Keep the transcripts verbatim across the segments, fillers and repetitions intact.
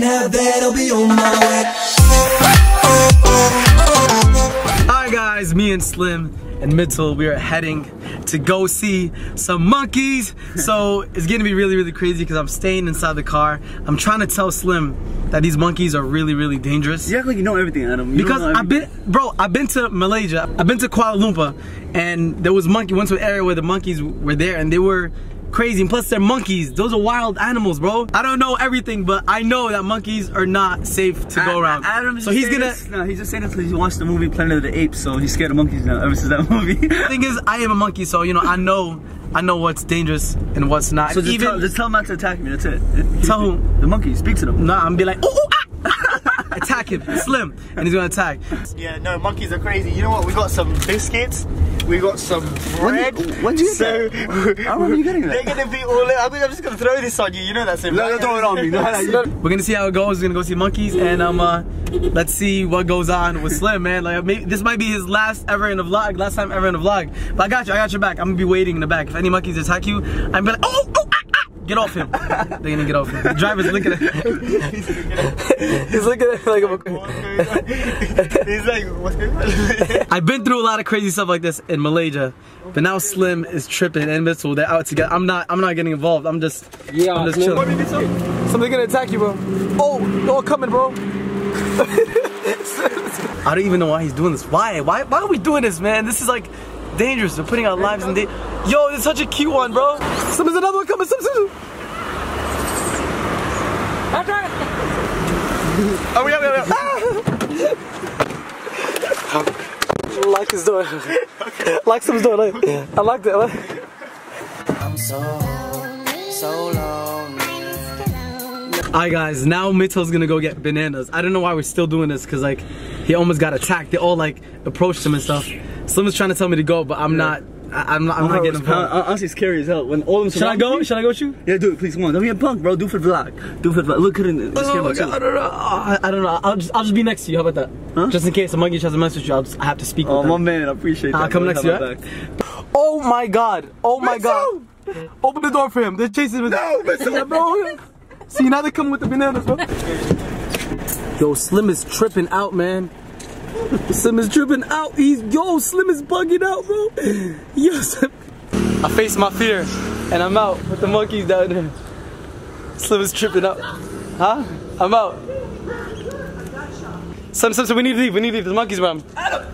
can have that, I'll be on my way. Hi guys, me and Slim and Mitchell, we are heading to go see some monkeys. So it's gonna be really, really crazy because I'm staying inside the car. I'm trying to tell Slim that these monkeys are really, really dangerous. You act like you know everything, Adam. You because I've been, bro, I've been to Malaysia, I've been to Kuala Lumpur, and there was monkey, went to an area where the monkeys were there and they were crazy, and plus they're monkeys. Those are wild animals, bro. I don't know everything, but I know that monkeys are not safe to go around. I, I, Adam, so he's gonna. This, no, he's just saying this because he watched the movie Planet of the Apes, so he's scared of monkeys now ever since that movie. The thing is, I am a monkey, so you know, I know, I know what's dangerous and what's not. So just, Even, tell, just tell them not to attack me. That's it. Tell who? The monkey. Speak to them. Nah, I'm be like, ooh, ooh, ah! Attack him, Slim, and he's gonna attack. Yeah, no, monkeys are crazy. You know what? We got some biscuits. We got some bread. What do you so, get? How are you getting that? They're gonna be all. I mean, I'm just gonna throw this on you. You know that's it. No, don't throw it on me. No, we're gonna see how it goes. We're gonna go see monkeys, and um, uh, let's see what goes on with Slim, man. Like, maybe this might be his last ever in a vlog, last time ever in a vlog. But I got you. I got your back. I'm gonna be waiting in the back. If any monkeys attack you, I'm gonna. Oh, oh, ah, ah. Get off him. They're gonna get off him. The driver's looking at him. He's looking at him like a... He's like, what's going on? I've been through a lot of crazy stuff like this in Malaysia, but now Slim is tripping and Mitchell, they're out together. I'm not I'm not getting involved. I'm just, yeah, I'm just chilling. Somebody's gonna attack you, bro. Oh, they're all coming, bro. I don't even know why he's doing this. Why? Why why are we doing this, man? This is like dangerous. We're putting our lives in danger. Yo, it's such a cute one, bro. There's another one coming. Some, some. Oh, we got it. Like his door. Like someone's door. Like. I like that one. I'm so, so lonely. Alright guys, now Mitchell's gonna go get bananas. I don't know why we're still doing this, cause like he almost got attacked. They all like approached him and stuff. Slim was trying to tell me to go, but I'm yeah. not. I, I'm not. I'm oh, not getting involved. Honestly, scary as hell. When all them. Should I go? Me? Should I go with you? Yeah, do it, please. Come on. Don't be a punk, bro. Do for the vlog. Do for the vlog. Look at it. Oh, God, I don't know. I, I don't know. I'll just. I'll just be next to you. How about that? Huh? Just in case a monkey tries to mess with you, I'll just, I have to speak. Oh, with my them. man, I appreciate that. I'll come next to you. Right? Oh my God. Oh my Mitchell! God. Open the door for him. They're chasing him. No, Mitchell, bro. See, now they come with the bananas, bro. Yo, Slim is tripping out, man. Slim is tripping out. He's yo, Slim is bugging out, bro. Yes. I face my fear, and I'm out with the monkeys down there. Slim is tripping out. Huh? I'm out. Slim, Slim, Slim, we need to leave. We need to leave. The monkeys around. Oh,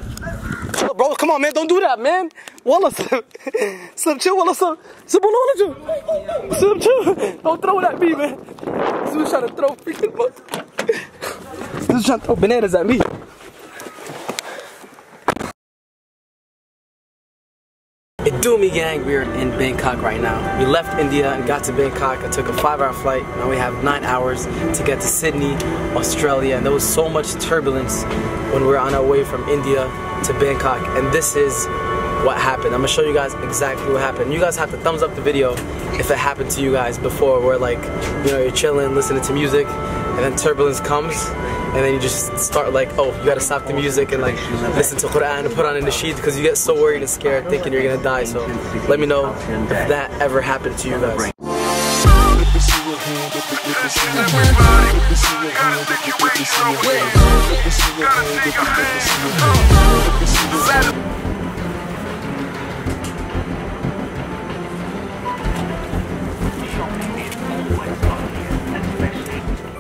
bro, come on, man. Don't do that, man. Wallah, Slim. Slim, chill, Wallah, Slim. Slim, Wallah, Slim, chill. Don't throw it at me, man. This was trying to throw freaking monkeys. This was trying to throw bananas at me. Adoomy gang, we are in Bangkok right now. We left India and got to Bangkok. I took a five hour flight. Now we have nine hours to get to Sydney, Australia. And there was so much turbulence when we were on our way from India to Bangkok. And this is what happened. I'm gonna show you guys exactly what happened. You guys have to thumbs up the video if it happened to you guys before, where like, you know, you're chilling, listening to music, and then turbulence comes, and then you just start like, oh, you gotta stop the music and like listen to Quran and put on in the sheet because you get so worried and scared thinking you're gonna die. So let me know if that ever happened to you guys.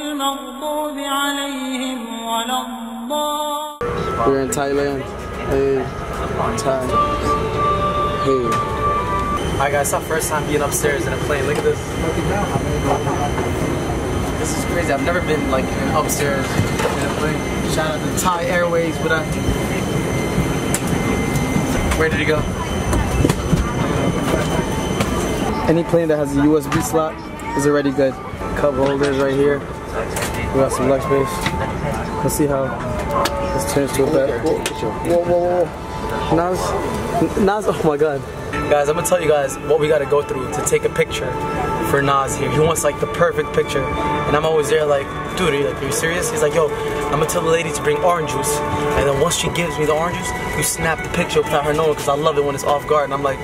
المغضوب عليهم ولا الضالين. We're in Thailand. Hey, Thai. Hey. Alright guys, it's our first time being upstairs in a plane. Look at this. This is crazy. I've never been like in upstairs in a plane. Shout out to Thai Airways. What up? Where did he go? Any plane that has a U S B slot is already good. Cup holders right here. We got some leg space. Let's see how This turns to a bad. Whoa, whoa, whoa. Nas, Nas, oh my god. Guys, I'm gonna tell you guys what we gotta go through to take a picture for Nas here. He wants like the perfect picture. And I'm always there like, dude, are you, like, are you serious? He's like, yo, I'm gonna tell the lady to bring orange juice. And then once she gives me the orange juice, you snap the picture without her knowing because I love it when it's off guard. And I'm like,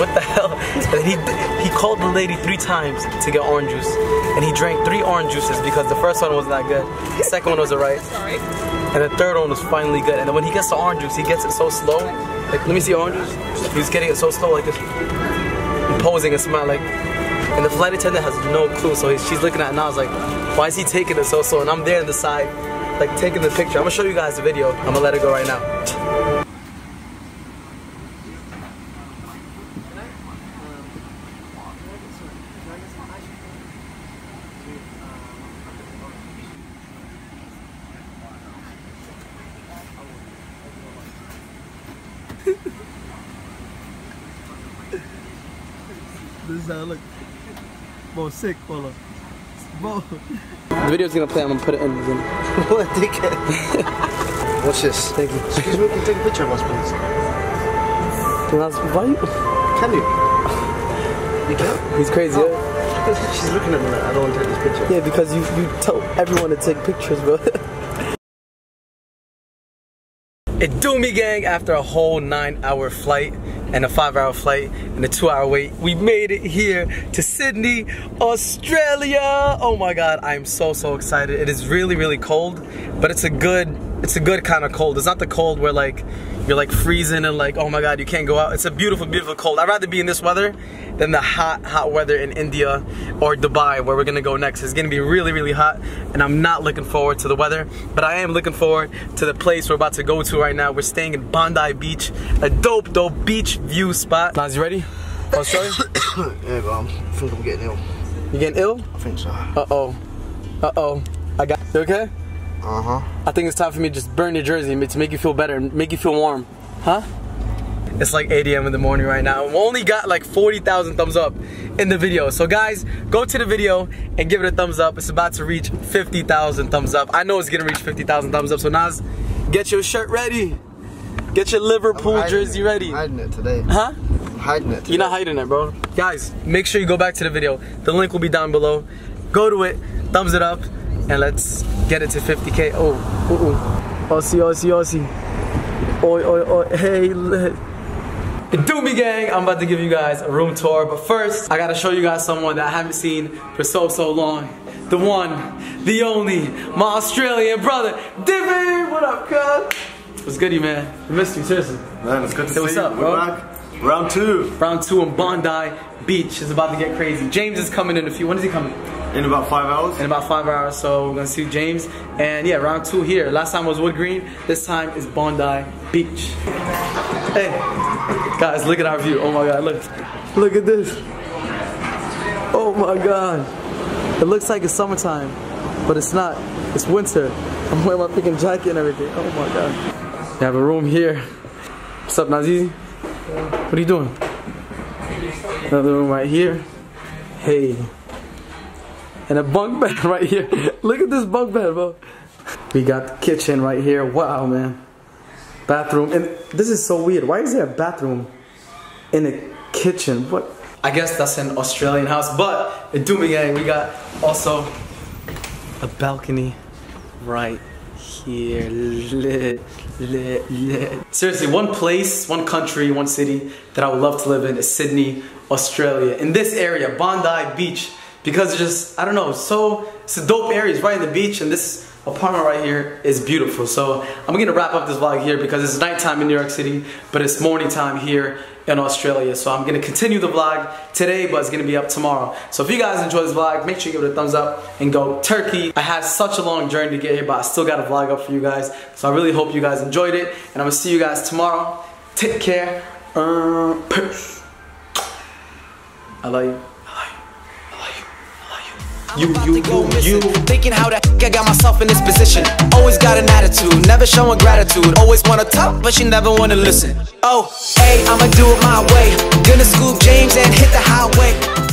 what the hell? And he he called the lady three times to get orange juice, and he drank three orange juices because the first one was not good, the second one was alright, and the third one was finally good. And then when he gets the orange juice, he gets it so slow. Like, let me see orange juice. He's getting it so slow, like this, posing and smile like. And the flight attendant has no clue, so she's looking at it now. I was like, why is he taking it so slow? And I'm there on the side, like taking the picture. I'm gonna show you guys the video. I'm gonna let it go right now. This is how I look. Bo, sick, follow. Bo. The video's gonna play, I'm gonna put it in again. What, dickhead? Watch this. Thank you. Excuse me, can you take a picture of us, please? Can I ask, why you? Can you? You can? He's crazy, oh. Yeah? She's looking at me like, I don't want to take this picture. Yeah, because you, you tell everyone to take pictures, bro. Adoomy gang, after a whole nine hour flight and a five hour flight and a two hour wait, we made it here to Sydney, Australia. Oh my god, I'm so so excited. It is really really cold, but it's a good it's a good kind of cold. It's not the cold where like you're like freezing and like, oh my god, you can't go out. It's a beautiful beautiful cold. I'd rather be in this weather than the hot hot weather in India or Dubai where we're gonna go next. It's gonna be really really hot, and I'm not looking forward to the weather, but I am looking forward to the place we're about to go to right now. We're staying in Bondi Beach, a dope dope beach view spot. Nas, you ready? Australia? Yeah, but I'm, I think I'm getting ill. You getting ill? I think so. Uh oh. Uh oh. I got. You okay? Uh huh. I think it's time for me to just burn your jersey to make you feel better and make you feel warm, huh? It's like eight A M in the morning right now. We only got like forty thousand thumbs up in the video. So guys, go to the video and give it a thumbs up. It's about to reach fifty thousand thumbs up. I know it's gonna reach fifty thousand thumbs up. So Nas, get your shirt ready. Get your Liverpool jersey it. ready. I'm hiding it today. Huh? I'm hiding it today. You're not hiding it, bro. Guys, make sure you go back to the video. The link will be down below. Go to it, thumbs it up, and let's get it to fifty K. Oh, uh-uh. Aussie, Aussie, Aussie. Oi, oi, oi, hey. Adoomy gang, I'm about to give you guys a room tour, but first I gotta show you guys someone that I haven't seen for so so long. The one, the only, my Australian brother, Divi. What up, cuz? What's good, you man? We missed you, seriously. Man, it's good to hey, see what's you. Up, bro? We're back. Round two. Round two in Bondi Beach is about to get crazy. James is coming in a few. When is he coming? In about five hours. In about five hours, so we're gonna see James. And yeah, round two here. Last time was Wood Green. This time is Bondi Beach. Hey. Guys, look at our view. Oh my god, look. Look at this. Oh my god. It looks like it's summertime, but it's not. It's winter. I'm wearing my freaking jacket and everything. Oh my god. We have a room here. What's up, Nazizi? What are you doing? Another room right here. Hey. And a bunk bed right here. Look at this bunk bed, bro. We got the kitchen right here. Wow, man. Bathroom, and this is so weird. Why is there a bathroom in a kitchen? What? I guess that's an Australian house, but Adoomy gang, we got also a balcony right here. Lit, lit, lit. Seriously, one place, one country, one city that I would love to live in is Sydney, Australia. In this area, Bondi Beach, because it's just, I don't know, so, it's a dope area. It's right on the beach, and this apartment right here is beautiful. So I'm gonna wrap up this vlog here because it's nighttime in New York City, but it's morning time here in Australia. So I'm gonna continue the vlog today, but it's gonna be up tomorrow. So if you guys enjoy this vlog, make sure you give it a thumbs up and go Turkey. I had such a long journey to get here, but I still got a vlog up for you guys. So I really hope you guys enjoyed it, and I'm gonna see you guys tomorrow. Take care. Um, peace. I love you. You, you, you, you. Thinking how the heck I got myself in this position. Always got an attitude, never showing gratitude. Always wanna talk, but she never wanna listen. Oh, hey, I'ma do it my way. Gonna scoop James and hit the highway.